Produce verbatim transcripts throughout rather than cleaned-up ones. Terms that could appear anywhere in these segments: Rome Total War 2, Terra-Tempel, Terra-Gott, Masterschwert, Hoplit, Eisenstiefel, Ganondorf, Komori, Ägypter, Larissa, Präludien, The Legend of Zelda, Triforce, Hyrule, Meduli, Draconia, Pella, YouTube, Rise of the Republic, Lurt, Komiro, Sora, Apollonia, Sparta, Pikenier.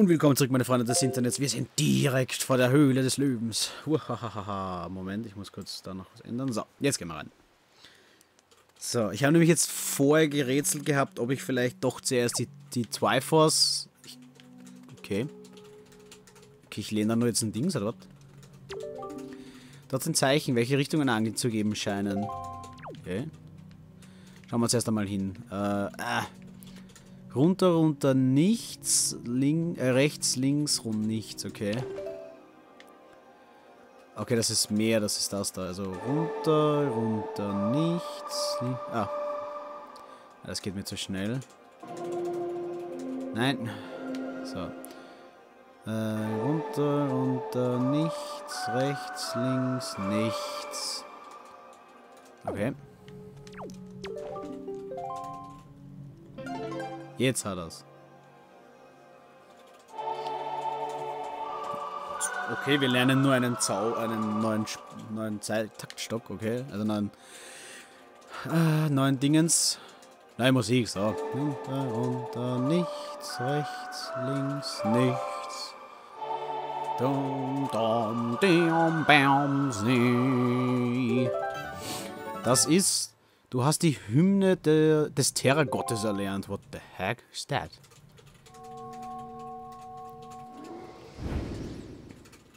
Und willkommen zurück, meine Freunde des Internets. Wir sind direkt vor der Höhle des Löwens. Uhahaha. Moment, ich muss kurz da noch was ändern. So, jetzt gehen wir rein. So, ich habe nämlich jetzt vorher gerätselt gehabt, ob ich vielleicht doch zuerst die, die Triforce... Ich, okay. Okay, ich lehne da nur jetzt ein Dings, oder was? Dort sind Zeichen, welche Richtungen anzugeben scheinen. Okay. Schauen wir uns erst einmal hin. Äh, ah. Runter, runter, nichts. Link, äh, rechts, links, rum, nichts. Okay. Okay, das ist mehr, das ist das da. Also runter, runter, nichts. Link, ah. Das geht mir zu schnell. Nein. So. Äh, runter, runter, nichts. Rechts, links, nichts. Okay. Jetzt hat er's. Okay, wir lernen nur einen Zau, einen neuen, neuen Taktstock, okay? Also neuen, äh, neuen Dingens. Neue Musik, so. Runter, runter, nichts, rechts, links, nichts. Dum, dum, dum, bam, see. Das ist... Du hast die Hymne de, des Terra-Gottes erlernt. What the heck is that?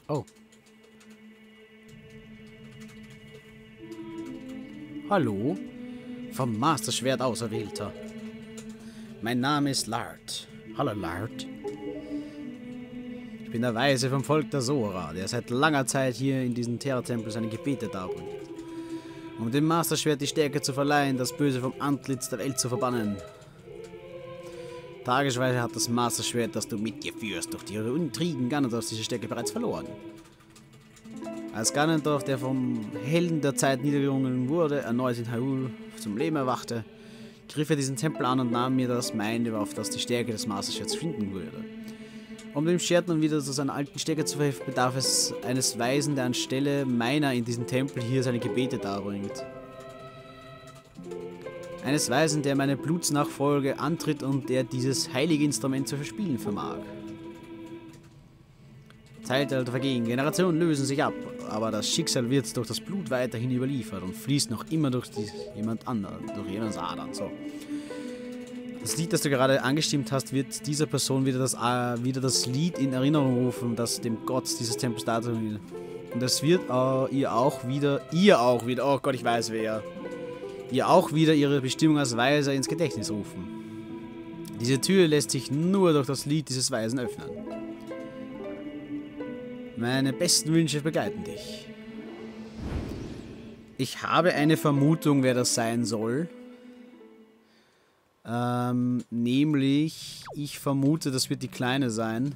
Oh. Hallo? Vom Masterschwert auserwählter. Mein Name ist Lurt. Hallo Lurt. Ich bin der Weise vom Volk der Sora, der seit langer Zeit hier in diesem Terra-Tempel seine Gebete darbringt. Um dem Masterschwert die Stärke zu verleihen, das Böse vom Antlitz der Welt zu verbannen. Tagesweise hat das Masterschwert, das du mit dir führst, durch die Intrigen Ganondorfs diese Stärke bereits verloren. Als Ganondorf, der vom Helden der Zeit niedergerungen wurde, erneut in Hyrule zum Leben erwachte, griff er diesen Tempel an und nahm mir das Meine, auf das die Stärke des Masterschwerts finden würde. Um dem Schwert nun wieder zu seiner alten Stärke zu verhelfen, bedarf es eines Weisen, der anstelle meiner in diesem Tempel hier seine Gebete darbringt. Eines Weisen, der meine Blutsnachfolge antritt und der dieses heilige Instrument zu verspielen vermag. Zeitalter vergehen, Generationen lösen sich ab, aber das Schicksal wird durch das Blut weiterhin überliefert und fließt noch immer durch jemand anderen, durch jemand Adern, so. Das Lied, das du gerade angestimmt hast, wird dieser Person wieder das, äh, wieder das Lied in Erinnerung rufen, das dem Gott dieses Tempels dazu will. Und das wird äh, ihr auch wieder, ihr auch wieder, oh Gott, ich weiß wer, ihr auch wieder ihre Bestimmung als Weiser ins Gedächtnis rufen. Diese Tür lässt sich nur durch das Lied dieses Weisen öffnen. Meine besten Wünsche begleiten dich. Ich habe eine Vermutung, wer das sein soll. Ähm, nämlich, ich vermute, das wird die Kleine sein.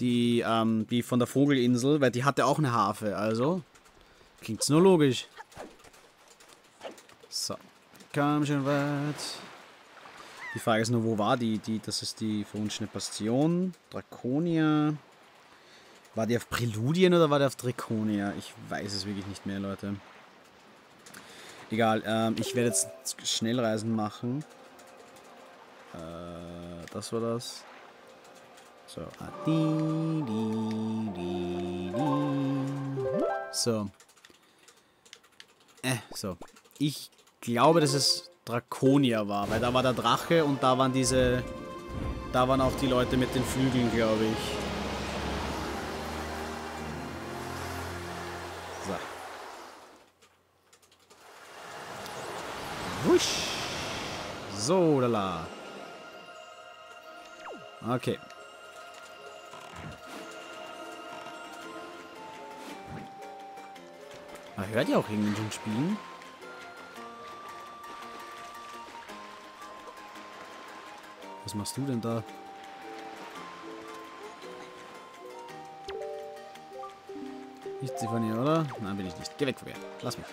Die, ähm, die von der Vogelinsel, weil die hatte auch eine Harfe, also. Klingt's nur logisch. So. Komm schon weit. Die Frage ist nur, wo war die? die das ist die verwunschene Bastion. Draconia. War die auf Präludien oder war die auf Draconia? Ich weiß es wirklich nicht mehr, Leute. Egal, ähm, ich werde jetzt Schnellreisen machen. Äh, das war das. So. So. Äh, so. Ich glaube, dass es Draconia war, weil da war der Drache und da waren diese... Da waren auch die Leute mit den Flügeln, glaube ich. So, lala. Okay. Man hört ja auch irgendwie schon spielen. Was machst du denn da? Nicht sie von hier, oder? Nein, bin ich nicht. Geh weg von mir. Lass mich.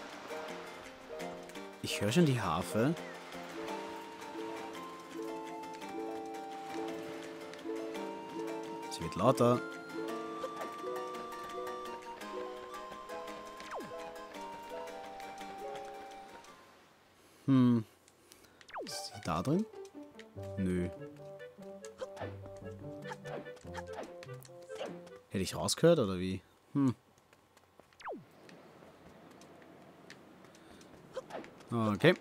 Ich höre schon die Harfe. Sie wird lauter. Hm. Ist sie da drin? Nö. Hätte ich rausgehört oder wie? Hm. Okay.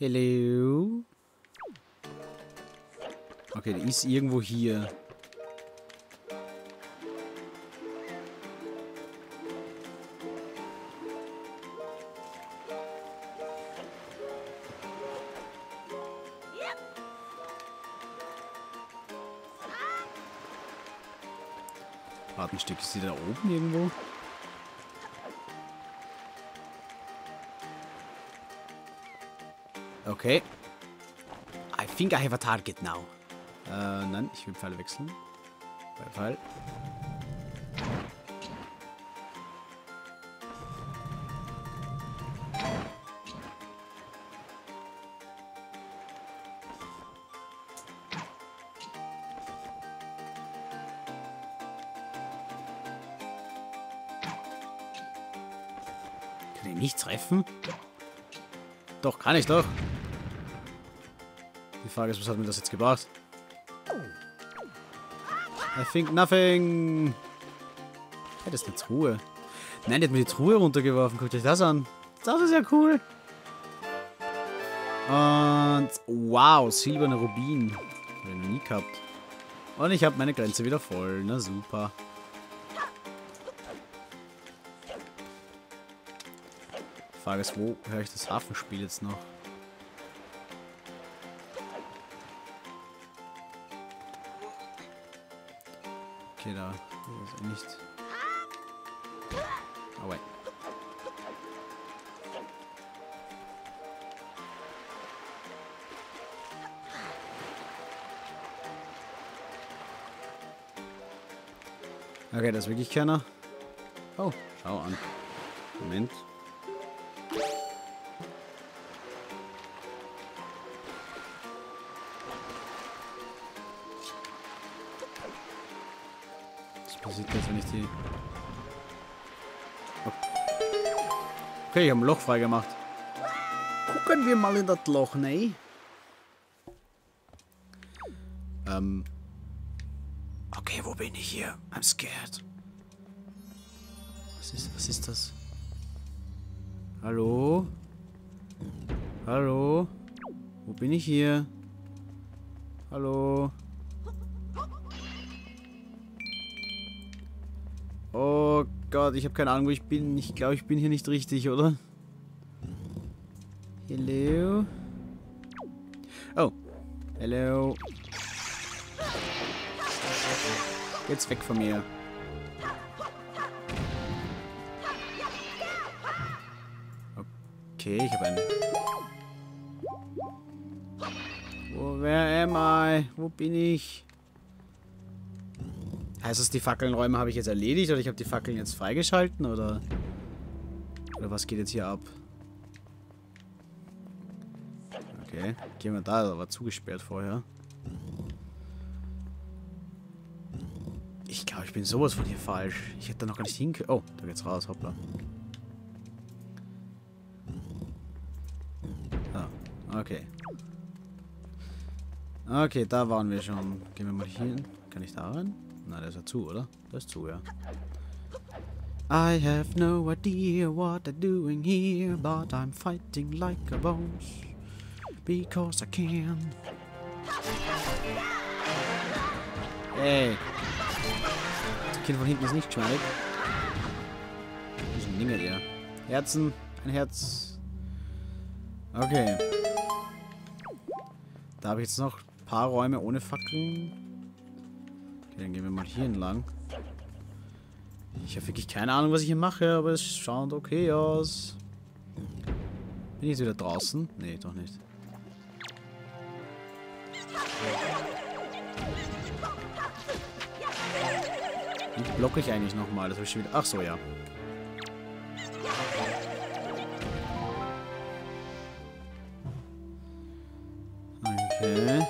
Hello. Okay, der ist irgendwo hier. Warte ein Stück, ist sie da oben irgendwo? Okay. I think I have a target now. Äh, nein, ich will Pfeile wechseln. Pfeil. Kann ich nicht treffen? Doch, kann ich doch. Die Frage ist, was hat mir das jetzt gebracht? I think nothing. Hey, das ist eine Truhe. Nein, der hat mir die Truhe runtergeworfen. Guckt euch das an. Das ist ja cool. Und wow, silberne Rubin. Hab ich noch nie gehabt. Und ich habe meine Grenze wieder voll. Na super. Die Frage ist, wo höre ich das Hafenspiel jetzt noch? Okay, da ist er nicht. Oh, wait. Okay, da ist wirklich keiner. Oh, schau an. Moment. Sieht das, wenn ich die... Okay, ich habe ein Loch freigemacht. Gucken wir mal in das Loch, ne? Ähm. Okay, wo bin ich hier? I'm scared. Was ist, was ist das? Hallo? Hallo? Wo bin ich hier? Hallo? Oh Gott, ich habe keine Ahnung, wo ich bin. Ich glaube, ich bin hier nicht richtig, oder? Hello? Oh. Hello. Jetzt weg von mir. Okay, ich habe einen. Wo, wer am I? Wo bin ich? Heißt das, die Fackelnräume habe ich jetzt erledigt oder ich habe die Fackeln jetzt freigeschalten oder, oder was geht jetzt hier ab? Okay, gehen wir da, da war zugesperrt vorher. Ich glaube, ich bin sowas von hier falsch. Ich hätte da noch gar nicht hinkönnen. Oh, da geht's raus, hoppla. Ah, okay. Okay, da waren wir schon. Gehen wir mal hier hin. Kann ich da rein? Na, der ist ja zu, oder? Der ist zu, ja. I have no idea what they're doing here, but I'm fighting like a boss, because I can. Ey. Das Kind von hinten ist nicht schuldig. Das sind Dinge hier. Herzen, ein Herz. Okay. Da habe ich jetzt noch ein paar Räume ohne Fackeln. Dann gehen wir mal hier entlang. Ich habe wirklich keine Ahnung, was ich hier mache, aber es schaut okay aus. Bin ich jetzt wieder draußen? Nee, doch nicht. Wie blocke ich eigentlich nochmal? Das habe ich schon wieder... Ach so, ja. Okay.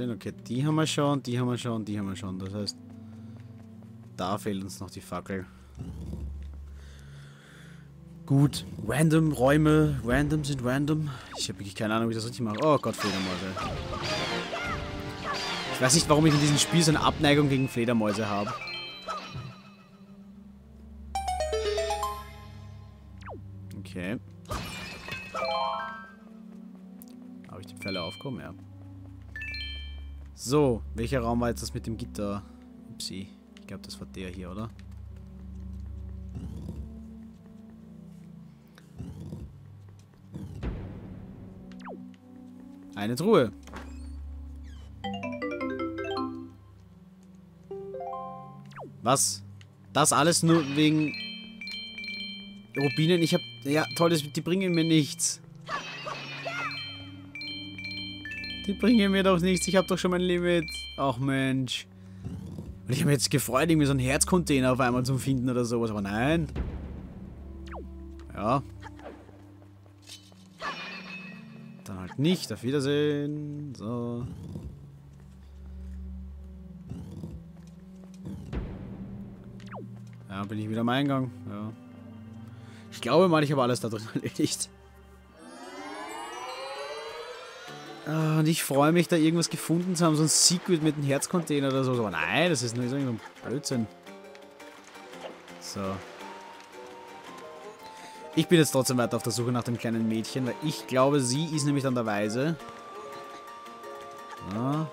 Okay, die haben wir schon, die haben wir schon, die haben wir schon. Das heißt, Da fehlt uns noch die Fackel. Gut, random Räume, random sind random. Ich habe wirklich keine Ahnung, wie ich das richtig mache. Oh Gott, Fledermäuse. Ich weiß nicht, warum ich in diesem Spiel so eine Abneigung gegen Fledermäuse habe. Okay. Habe ich die Pfeile aufkommen? Ja. So, welcher Raum war jetzt das mit dem Gitter? Upsi. Ich glaube, das war der hier, oder? Eine Truhe. Was? Das alles nur wegen Rubinen? Ich hab... Ja, toll, die bringen mir nichts. Die bringen mir doch nichts. Ich hab doch schon mein Limit. Ach Mensch. Und ich habe mich jetzt gefreut, irgendwie so einen Herzcontainer auf einmal zu finden oder sowas. Aber nein. Ja. Dann halt nicht. Auf Wiedersehen. So. Ja, bin ich wieder am Eingang. Ja. Ich glaube mal, ich habe alles da drin erledigt. Ah, und ich freue mich, da irgendwas gefunden zu haben. So ein Secret mit einem Herzcontainer oder so. Aber nein, das ist nur so ein Blödsinn. So. Ich bin jetzt trotzdem weiter auf der Suche nach dem kleinen Mädchen, weil ich glaube, sie ist nämlich dann der Weise. Ah.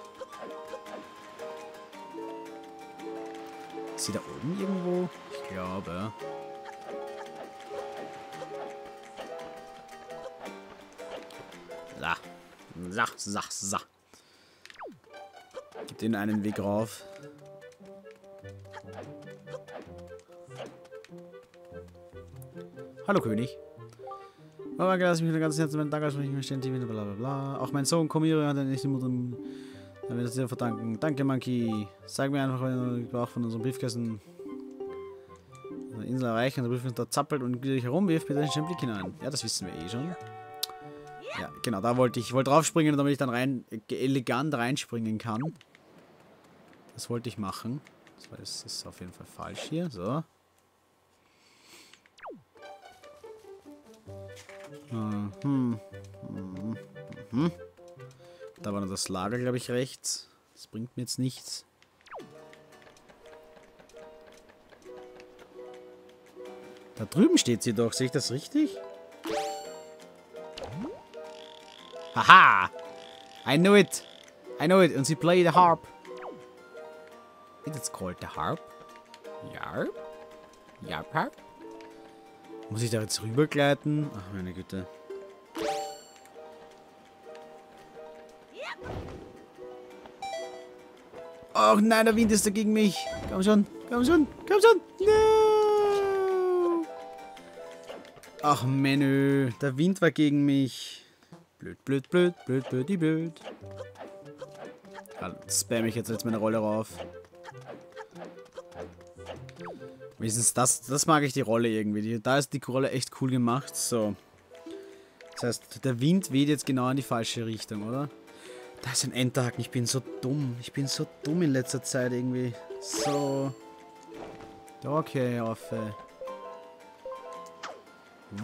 Ist sie da oben irgendwo? Ich glaube. Da. Sach, sach, sach. Gib denen einen Weg rauf. Hallo König. Aber lass mich mit dem ganzen Herzen meinen Dank aussprechen, ich möchte den bla bla bla. Auch mein Sohn Komiro hat eine echte Mutter. Dann wird es dir verdanken. Danke, Monkey. Sag mir einfach, wenn du Gebrauch von unseren Briefkästen in der Insel erreichen und der Briefkästen da zappelt und dich herumwirft, bitte einen schönen Blick hinein. Ja, das wissen wir eh schon. Ja, genau, da wollte ich, ich wollte draufspringen, damit ich dann rein elegant reinspringen kann. Das wollte ich machen. Das ist auf jeden Fall falsch hier. So. Hm, hm, hm, hm. Da war noch das Lager, glaube ich, rechts. Das bringt mir jetzt nichts. Da drüben steht sie doch. Sehe ich das richtig? Haha! I know it! I know it! Und sie play the harp. It's called the harp. Jarp. Jarp, harp. Muss ich da jetzt rübergleiten? Ach, meine Güte. Och nein, der Wind ist da gegen mich. Komm schon, komm schon, komm schon. No. Ach, Menü. Der Wind war gegen mich. Blöd, blöd, blöd, blöd, blöd, die blöd. Dann spam ich jetzt, jetzt meine Rolle rauf. Wenigstens das, das mag ich die Rolle irgendwie. Da ist die Rolle echt cool gemacht. So. Das heißt, der Wind weht jetzt genau in die falsche Richtung, oder? Da ist ein Enterhaken. Ich bin so dumm. Ich bin so dumm in letzter Zeit irgendwie. So. Okay, auf. Äh.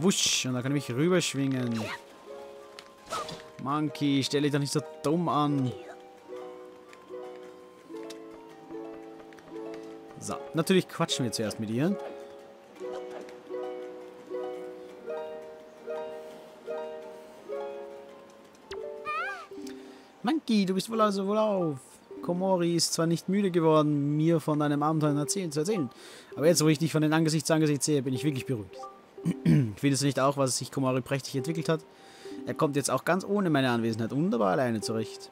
Wusch. Und da kann ich mich rüberschwingen. Monkey, stell dich doch nicht so dumm an. So, natürlich quatschen wir zuerst mit ihr. Monkey, du bist wohl also wohlauf. Komori ist zwar nicht müde geworden, mir von deinem Abenteuer erzählen, zu erzählen, aber jetzt, wo ich dich von den Angesicht zu Angesicht sehe, bin ich wirklich beruhigt. Findest du nicht auch, was sich Komori prächtig entwickelt hat? Er kommt jetzt auch ganz ohne meine Anwesenheit wunderbar alleine zurecht.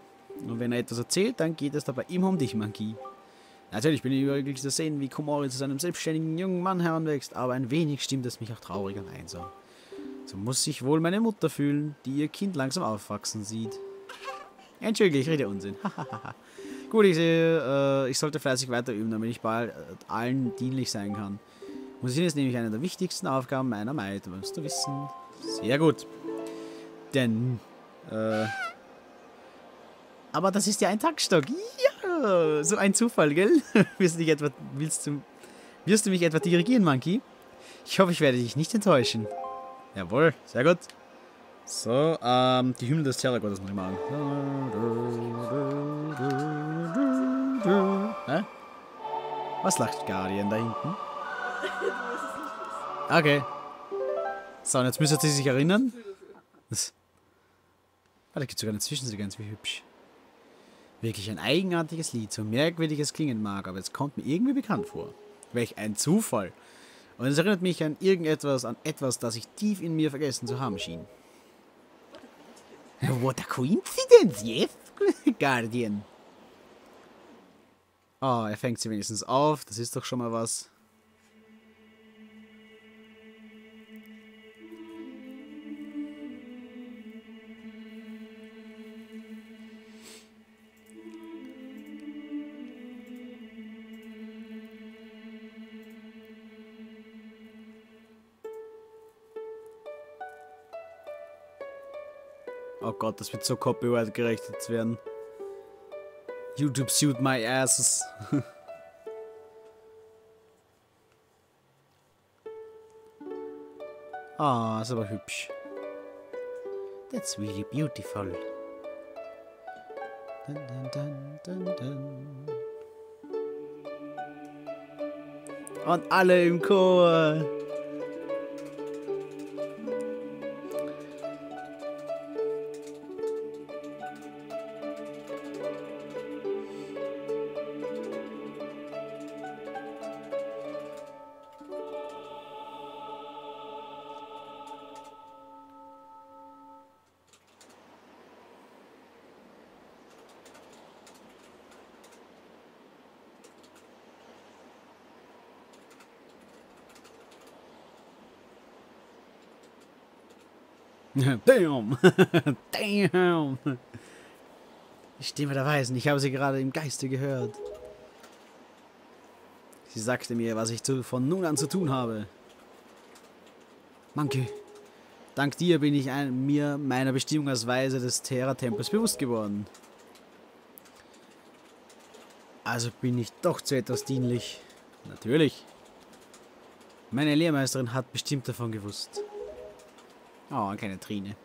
Und wenn er etwas erzählt, dann geht es dabei immer um dich, Monkey. Natürlich bin ich überglücklich zu sehen, wie Komori zu seinem selbstständigen jungen Mann heranwächst, aber ein wenig stimmt es mich auch traurig und einsam. So muss sich wohl meine Mutter fühlen, die ihr Kind langsam aufwachsen sieht. Entschuldige, ich rede Unsinn. Gut, ich sehe, äh, ich sollte fleißig weiter üben, damit ich bald allen dienlich sein kann. Musik ist nämlich eine der wichtigsten Aufgaben meiner Maid, musst du wissen. Sehr gut. Denn, äh, aber das ist ja ein Taktstock. Ja, so ein Zufall, gell? Willst du dich etwa, willst du, Wirst du mich etwa dirigieren, Monkey? Ich hoffe, ich werde dich nicht enttäuschen. Jawohl, sehr gut. So, ähm, die Hymne des Terra-Gottes muss ich mal an. Hä? Was lacht Guardian da hinten? Okay. So, und jetzt müsst ihr sich erinnern. Das. Ah, da gibt es sogar eine Zwischensequenz, wie hübsch. Wirklich ein eigenartiges Lied, so merkwürdig es klingen mag, aber es kommt mir irgendwie bekannt vor. Welch ein Zufall. Und es erinnert mich an irgendetwas, an etwas, das ich tief in mir vergessen zu haben schien. What a coincidence, yes, Guardian. Oh, er fängt sie wenigstens auf, das ist doch schon mal was. Oh Gott, das wird so copyright gerechnet werden. YouTube sued my asses. Ah, oh, ist aber hübsch. That's really beautiful. Dun, dun, dun, dun, dun. Und alle im Chor. Damn! Damn! Die Stimme der Weisen, ich habe sie gerade im Geiste gehört. Sie sagte mir, was ich zu, von nun an zu tun habe. Monkey, dank dir bin ich ein, mir meiner Bestimmung als Weise des Terra-Tempels bewusst geworden. Also bin ich doch zu etwas dienlich. Natürlich. Meine Lehrmeisterin hat bestimmt davon gewusst. Oh, keine Trine.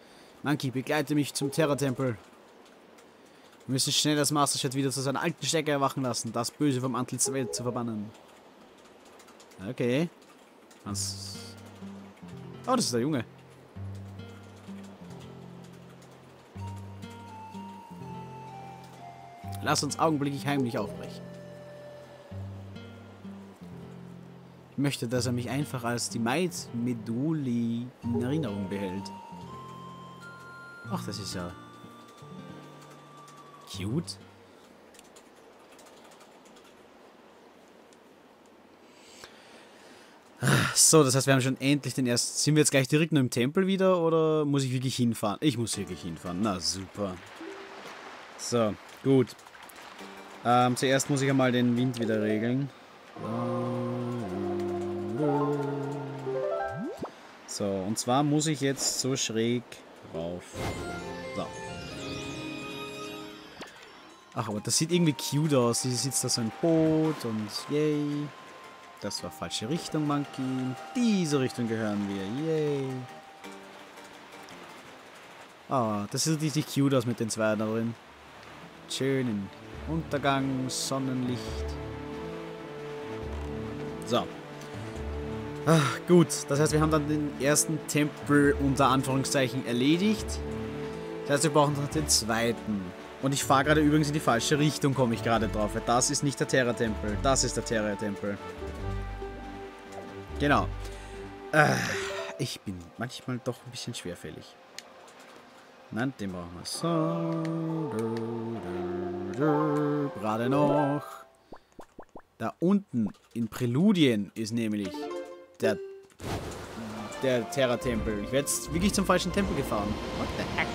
Monkey, begleite mich zum Terra-Tempel. Wir müssen schnell das Masterschwert wieder zu seiner alten Stärke erwachen lassen, das Böse vom Antlitz der Welt zu verbannen. Okay. Was? Oh, das ist der Junge. Lass uns augenblicklich heimlich aufbrechen. Ich möchte, dass er mich einfach als die Maid Meduli in Erinnerung behält. Ach, das ist ja cute. So, das heißt, wir haben schon endlich den ersten... Sind wir jetzt gleich direkt nur im Tempel wieder oder muss ich wirklich hinfahren? Ich muss wirklich hinfahren. Na, super. So, gut. Ähm, zuerst muss ich einmal den Wind wieder regeln. So, und zwar muss ich jetzt so schräg rauf. So. Ach, aber das sieht irgendwie cute aus. Sie sitzt da so im Boot und yay. Das war falsche Richtung, Monkey. In diese Richtung gehören wir. Yay. Ah, das sieht richtig cute aus mit den zwei da drin. Schönen Untergang, Sonnenlicht. So. Ach, gut, das heißt, wir haben dann den ersten Tempel unter Anführungszeichen erledigt. Das heißt, wir brauchen noch den zweiten. Und ich fahre gerade übrigens in die falsche Richtung, komme ich gerade drauf. Weil das ist nicht der Terra-Tempel, das ist der Terra-Tempel. Genau. Äh, ich bin manchmal doch ein bisschen schwerfällig. Nein, den brauchen wir so. Gerade noch. Da unten in Präludien ist nämlich... Der, der Terra-Tempel. Ich werde jetzt wirklich zum falschen Tempel gefahren. What the heck?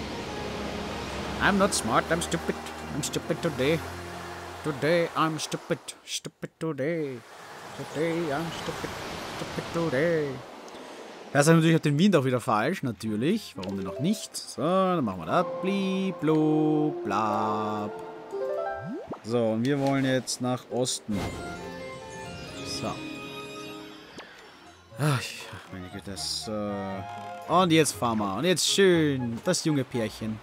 I'm not smart, I'm stupid. I'm stupid today. Today I'm stupid. Stupid today. Today I'm stupid. Stupid today. Das heißt natürlich, ich habe den Wind auch wieder falsch. Natürlich. Warum denn noch nicht? So, dann machen wir das. Blieb, blub, blab. So, und wir wollen jetzt nach Osten. So. Ach, meine Güte, das... Äh Und jetzt fahren wir. Und jetzt schön, das junge Pärchen.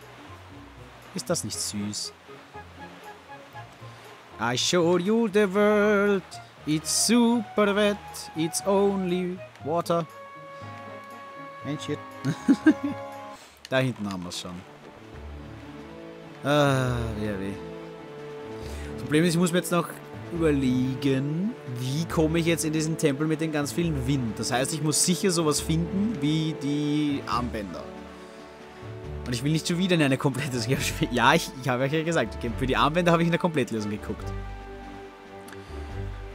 Ist das nicht süß? I showed you the world. It's super wet. It's only water. And shit. Da hinten haben wir es schon. Ah, ja, weh. Das Problem ist, ich muss mir jetzt noch überlegen, wie komme ich jetzt in diesen Tempel mit den ganz vielen Wind. Das heißt, ich muss sicher sowas finden wie die Armbänder. Und ich will nicht schon wieder in eine komplette... Ja, ich, ich habe euch ja gesagt, für die Armbänder habe ich in der Komplettlösung geguckt.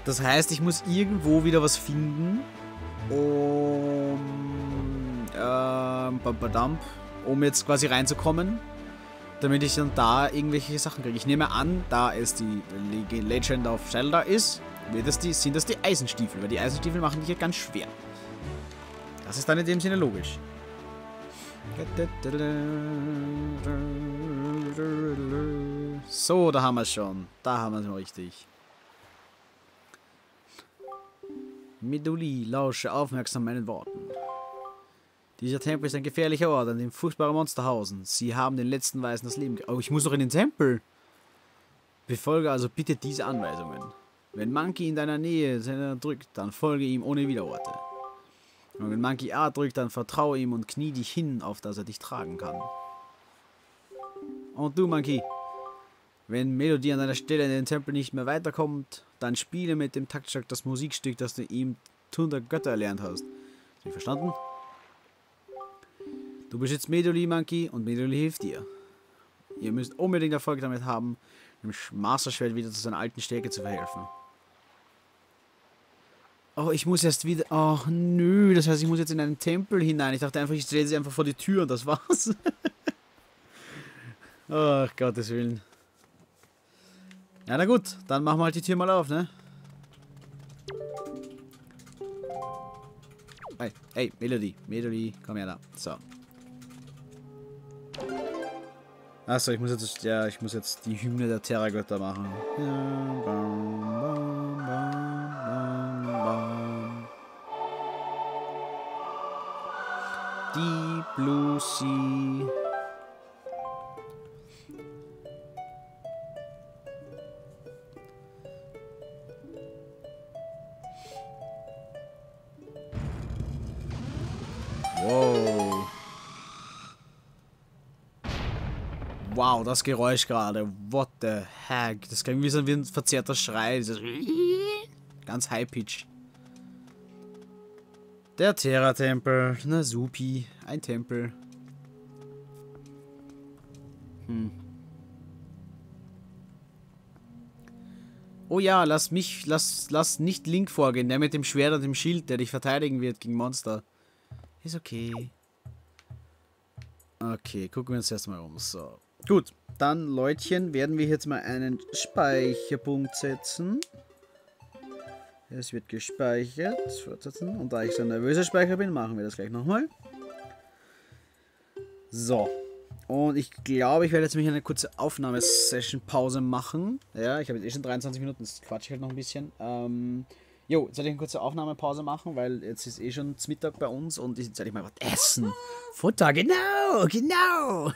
Das heißt, ich muss irgendwo wieder was finden, um... Ähm, um jetzt quasi reinzukommen, damit ich dann da irgendwelche Sachen kriege. Ich nehme an, da es die The Legend of Zelda ist, wird das die, sind das die Eisenstiefel, weil die Eisenstiefel machen dich ja ganz schwer. Das ist dann in dem Sinne logisch. So, da haben wir es schon. Da haben wir es mal richtig. Meduli, lausche aufmerksam meinen Worten. Dieser Tempel ist ein gefährlicher Ort, an dem furchtbare Monster hausen. Sie haben den letzten Weisen das Leben ge... Oh, ich muss noch in den Tempel! Befolge also bitte diese Anweisungen. Wenn Monkey in deiner Nähe drückt, dann folge ihm ohne Widerworte. Und wenn Monkey A drückt, dann vertraue ihm und knie dich hin, auf dass er dich tragen kann. Und du, Monkey, wenn Melodie an deiner Stelle in den Tempel nicht mehr weiterkommt, dann spiele mit dem Taktstück das Musikstück, das du ihm Tun der Götter erlernt hast. Hast du verstanden? Du beschützt Meduli, Monkey, und Meduli hilft dir. Ihr müsst unbedingt Erfolg damit haben, dem Masterschwert wieder zu seiner alten Stärke zu verhelfen. Oh, ich muss erst wieder... Ach, nö, das heißt, ich muss jetzt in einen Tempel hinein. Ich dachte einfach, ich stelle sie einfach vor die Tür und das war's. Ach, Gottes Willen. Ja, na gut, dann machen wir halt die Tür mal auf, ne? Hey, hey, Melody, Melody, komm her da. So. Achso, ich muss jetzt ja, ich muss jetzt die Hymne der Terra-Götter machen. Die Blue Sea. Wow. Wow, das Geräusch gerade. What the heck? Das klingt wie so ein verzerrter Schrei. Dieses ganz high-pitch. Der Terra-Tempel. Na supi. Ein Tempel. Hm. Oh ja, lass mich, lass, lass nicht Link vorgehen. Der mit dem Schwert und dem Schild, der dich verteidigen wird gegen Monster. Ist okay. Okay, gucken wir uns erstmal um. So. Gut, dann, Leutchen, werden wir jetzt mal einen Speicherpunkt setzen. Es wird gespeichert. Fortsetzen. Und da ich so ein nervöser Speicher bin, machen wir das gleich nochmal. So. Und ich glaube, ich werde jetzt mich eine kurze Aufnahmesession-Pause machen. Ja, ich habe jetzt eh schon dreiundzwanzig Minuten, das quatsche ich halt noch ein bisschen. Ähm, jo, jetzt werde ich eine kurze Aufnahmepause machen, weil jetzt ist eh schon Mittag bei uns und jetzt werde ich mal was essen. Futter, genau, genau.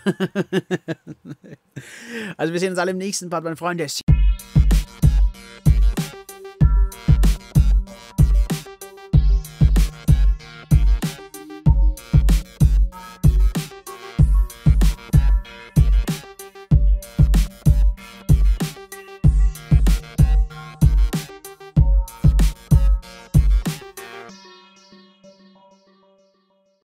Also wir sehen uns alle im nächsten Part, meine Freunde.